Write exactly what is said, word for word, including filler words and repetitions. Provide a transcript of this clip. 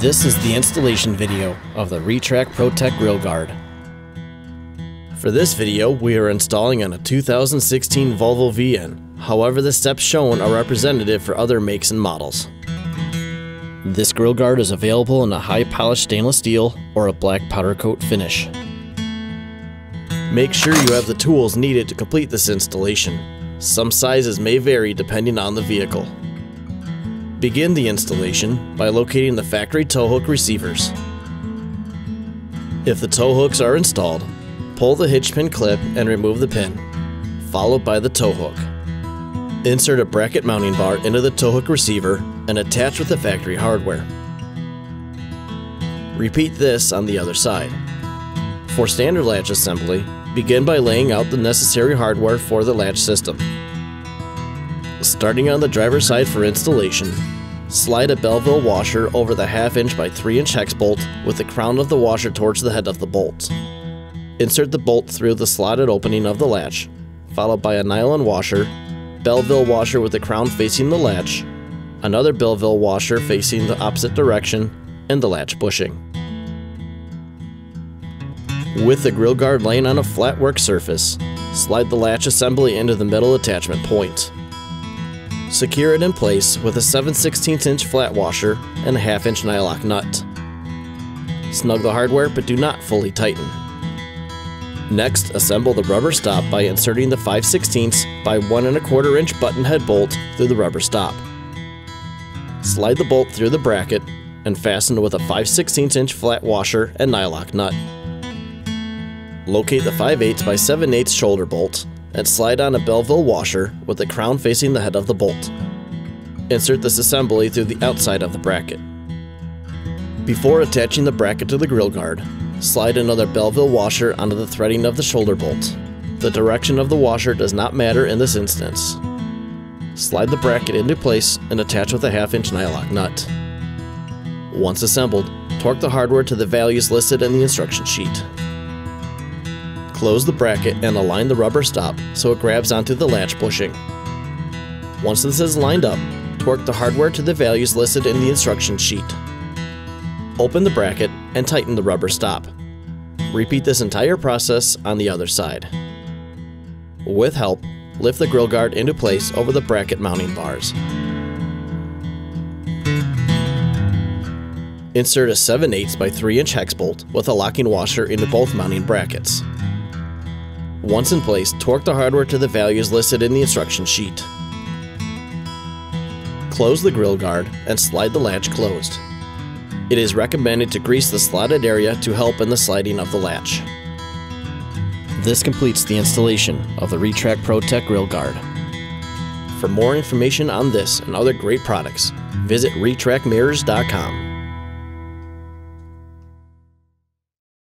This is the installation video of the RETRAC ProTec Rail Guard. For this video, we are installing on a two thousand sixteen Volvo V N. However, the steps shown are representative for other makes and models. This grill guard is available in a high polished stainless steel or a black powder coat finish. Make sure you have the tools needed to complete this installation. Some sizes may vary depending on the vehicle. Begin the installation by locating the factory tow hook receivers. If the tow hooks are installed, pull the hitch pin clip and remove the pin, followed by the tow hook. Insert a bracket mounting bar into the tow hook receiver and attach with the factory hardware. Repeat this on the other side. For standard latch assembly, begin by laying out the necessary hardware for the latch system. Starting on the driver's side for installation, slide a Belleville washer over the half inch by three inch hex bolt with the crown of the washer towards the head of the bolt. Insert the bolt through the slotted opening of the latch, followed by a nylon washer, Belleville washer with the crown facing the latch, another Belleville washer facing the opposite direction, and the latch bushing. With the grill guard laying on a flat work surface, slide the latch assembly into the middle attachment point. Secure it in place with a seven sixteenths inch flat washer and a half inch nylock nut. Snug the hardware, but do not fully tighten. Next, assemble the rubber stop by inserting the five sixteenths by one and a quarter inch button head bolt through the rubber stop. Slide the bolt through the bracket and fasten with a five sixteenths inch flat washer and nylock nut. Locate the five eighths by seven eighths shoulder bolt and slide on a Belleville washer with the crown facing the head of the bolt. Insert this assembly through the outside of the bracket. Before attaching the bracket to the grill guard, slide another Belleville washer onto the threading of the shoulder bolt. The direction of the washer does not matter in this instance. Slide the bracket into place and attach with a half inch nylock nut. Once assembled, torque the hardware to the values listed in the instruction sheet. Close the bracket and align the rubber stop so it grabs onto the latch bushing. Once this is lined up, torque the hardware to the values listed in the instruction sheet. Open the bracket and tighten the rubber stop. Repeat this entire process on the other side. With help, lift the grill guard into place over the bracket mounting bars. Insert a seven eighths by three inch hex bolt with a locking washer into both mounting brackets. Once in place, torque the hardware to the values listed in the instruction sheet. Close the grill guard and slide the latch closed. It is recommended to grease the slotted area to help in the sliding of the latch. This completes the installation of the RETRAC ProTec Grill Guard. For more information on this and other great products, visit retrac mirrors dot com.